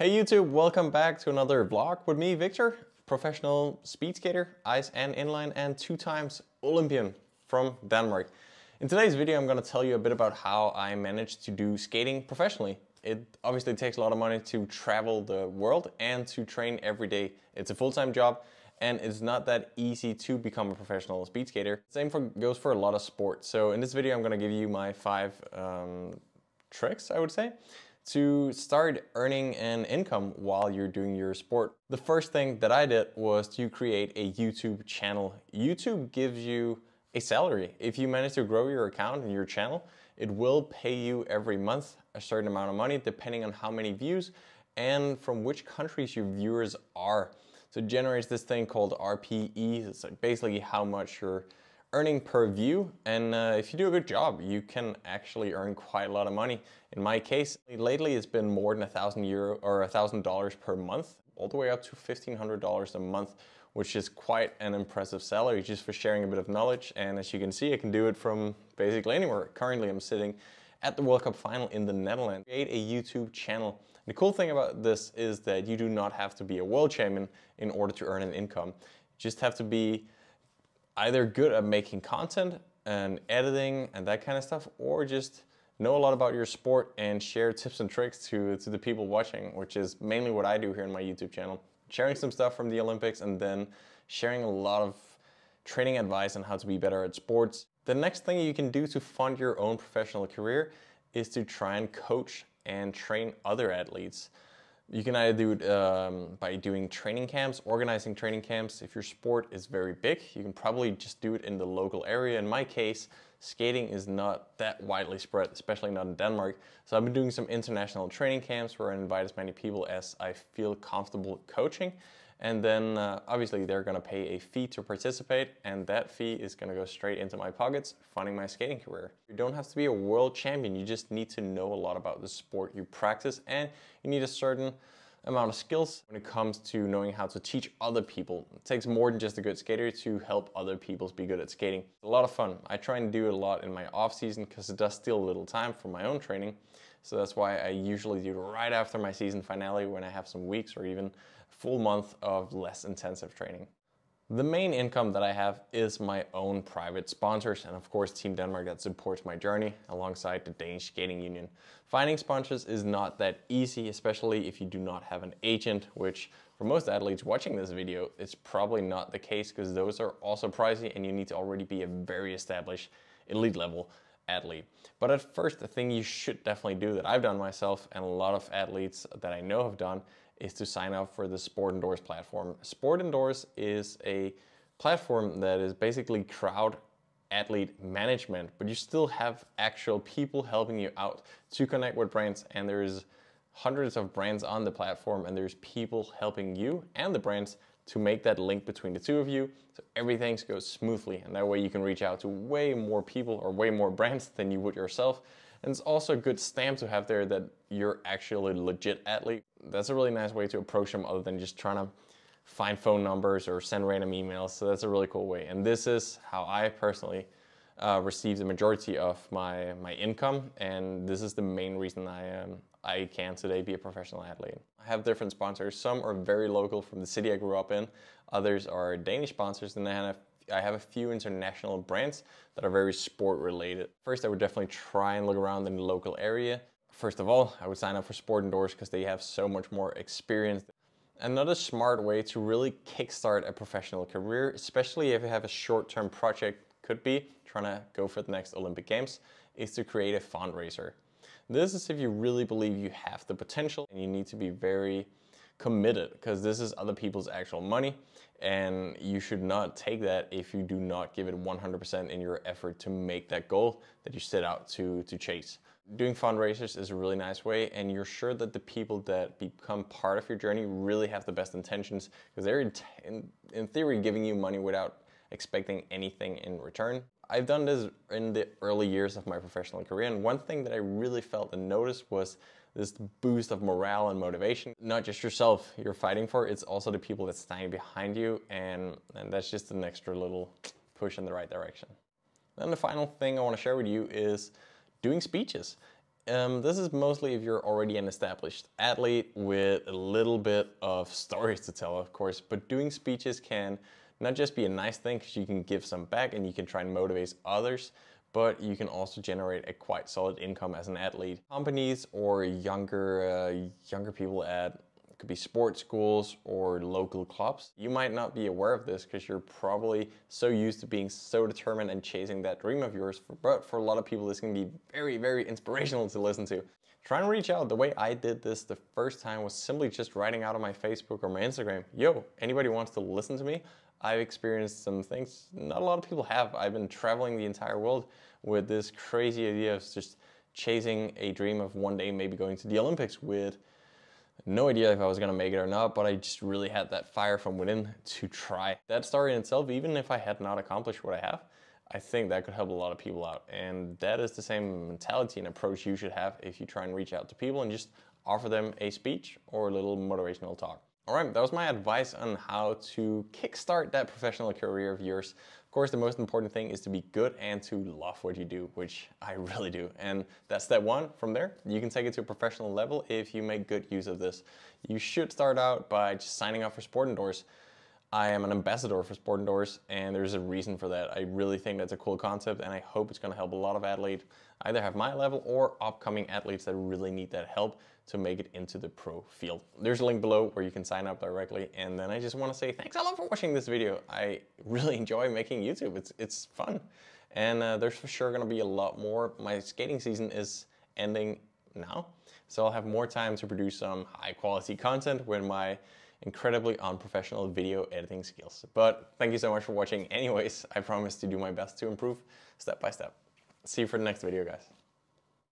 Hey YouTube, welcome back to another vlog with me, Victor, professional speed skater, ice and inline, and 2-time Olympian from Denmark. In today's video, I'm going to tell you a bit about how I managed to do skating professionally. It obviously takes a lot of money to travel the world and to train every day. It's a full-time job and it's not that easy to become a professional speed skater. Same goes for a lot of sports. So in this video, I'm going to give you my 5 tricks, I would say, to start earning an income while you're doing your sport. The first thing that I did was to create a YouTube channel. YouTube gives you a salary. If you manage to grow your account and your channel, it will pay you every month a certain amount of money depending on how many views and from which countries your viewers are. So it generates this thing called RPE. It's like basically how much you're earning per view, and if you do a good job, you can actually earn quite a lot of money. In my case, lately it's been more than €1,000 or $1,000 per month, all the way up to $1,500 a month, which is quite an impressive salary just for sharing a bit of knowledge. And as you can see, I can do it from basically anywhere. Currently, I'm sitting at the World Cup final in the Netherlands. Create a YouTube channel. And the cool thing about this is that you do not have to be a world champion in order to earn an income. You just have to be either good at making content and editing and that kind of stuff, or just know a lot about your sport and share tips and tricks to the people watching, which is mainly what I do here in my YouTube channel. Sharing some stuff from the Olympics and then sharing a lot of training advice on how to be better at sports. The next thing you can do to fund your own professional career is to try and coach and train other athletes. You can either do it by doing training camps, organizing training camps. If your sport is very big, you can probably just do it in the local area. In my case, skating is not that widely spread, especially not in Denmark. So I've been doing some international training camps where I invite as many people as I feel comfortable coaching. And then obviously they're gonna pay a fee to participate, and that fee is gonna go straight into my pockets, funding my skating career. You don't have to be a world champion, you just need to know a lot about the sport you practice, and you need a certain amount of skills when it comes to knowing how to teach other people. It takes more than just a good skater to help other people be good at skating. It's a lot of fun. I try and do it a lot in my off season because it does steal a little time for my own training. So that's why I usually do it right after my season finale when I have some weeks or even a full month of less intensive training. The main income that I have is my own private sponsors and of course Team Denmark that supports my journey alongside the Danish Skating Union. Finding sponsors is not that easy, especially if you do not have an agent, which for most athletes watching this video, it's probably not the case because those are also pricey and you need to already be a very established elite level athlete. But at first, the thing you should definitely do that I've done myself and a lot of athletes that I know have done is to sign up for the SportEndorse platform. SportEndorse is a platform that is basically crowd athlete management, but you still have actual people helping you out to connect with brands, and there's hundreds of brands on the platform and there's people helping you and the brands to make that link between the two of you so everything goes smoothly, and that way you can reach out to way more people or way more brands than you would yourself. And it's also a good stamp to have there that you're actually a legit athlete. That's a really nice way to approach them other than just trying to find phone numbers or send random emails. So that's a really cool way. And this is how I personally receive the majority of my income. And this is the main reason I can today be a professional athlete. I have different sponsors. Some are very local from the city I grew up in. Others are Danish sponsors. And then I have a few international brands that are very sport related. First, I would definitely try and look around in the local area. First of all, I would sign up for SportEndorse because they have so much more experience. Another smart way to really kickstart a professional career, especially if you have a short-term project, could be trying to go for the next Olympic Games, is to create a fundraiser. This is if you really believe you have the potential, and you need to be very committed because this is other people's actual money, and you should not take that if you do not give it 100% in your effort to make that goal that you set out to chase. Doing fundraisers is a really nice way, and you're sure that the people that become part of your journey really have the best intentions because they're in theory giving you money without expecting anything in return. I've done this in the early years of my professional career, and one thing that I really felt and noticed was this boost of morale and motivation. Not just yourself you're fighting for, it's also the people that's standing behind you, and that's just an extra little push in the right direction. Then the final thing I want to share with you is doing speeches. This is mostly if you're already an established athlete with a little bit of stories to tell, of course, but doing speeches can not just be a nice thing because you can give some back and you can try and motivate others, but you can also generate a quite solid income as an athlete. Companies or younger people at could be sports schools or local clubs. You might not be aware of this because you're probably so used to being so determined and chasing that dream of yours, but for a lot of people this can be very, very inspirational to listen to. Try and reach out. The way I did this the first time was simply just writing out on my Facebook or my Instagram, yo, anybody wants to listen to me? I've experienced some things not a lot of people have. I've been traveling the entire world with this crazy idea of just chasing a dream of one day maybe going to the Olympics with no idea if I was gonna make it or not, but I just really had that fire from within to try. That story in itself, even if I had not accomplished what I have, I think that could help a lot of people out. And that is the same mentality and approach you should have if you try and reach out to people and just offer them a speech or a little motivational talk. All right, that was my advice on how to kickstart that professional career of yours. Of course, the most important thing is to be good and to love what you do, which I really do. And that's step one. From there, you can take it to a professional level if you make good use of this. You should start out by just signing up for SportEndorse. I am an ambassador for SportEndorse, and there's a reason for that. I really think that's a cool concept, and I hope it's gonna help a lot of athletes, either have my level or upcoming athletes that really need that help to make it into the pro field. There's a link below where you can sign up directly. And then I just want to say thanks a lot for watching this video. I really enjoy making YouTube. It's fun. And there's for sure going to be a lot more. My skating season is ending now, so I'll have more time to produce some high quality content with my incredibly unprofessional video editing skills. But thank you so much for watching anyways. I promise to do my best to improve step by step. See you for the next video, guys.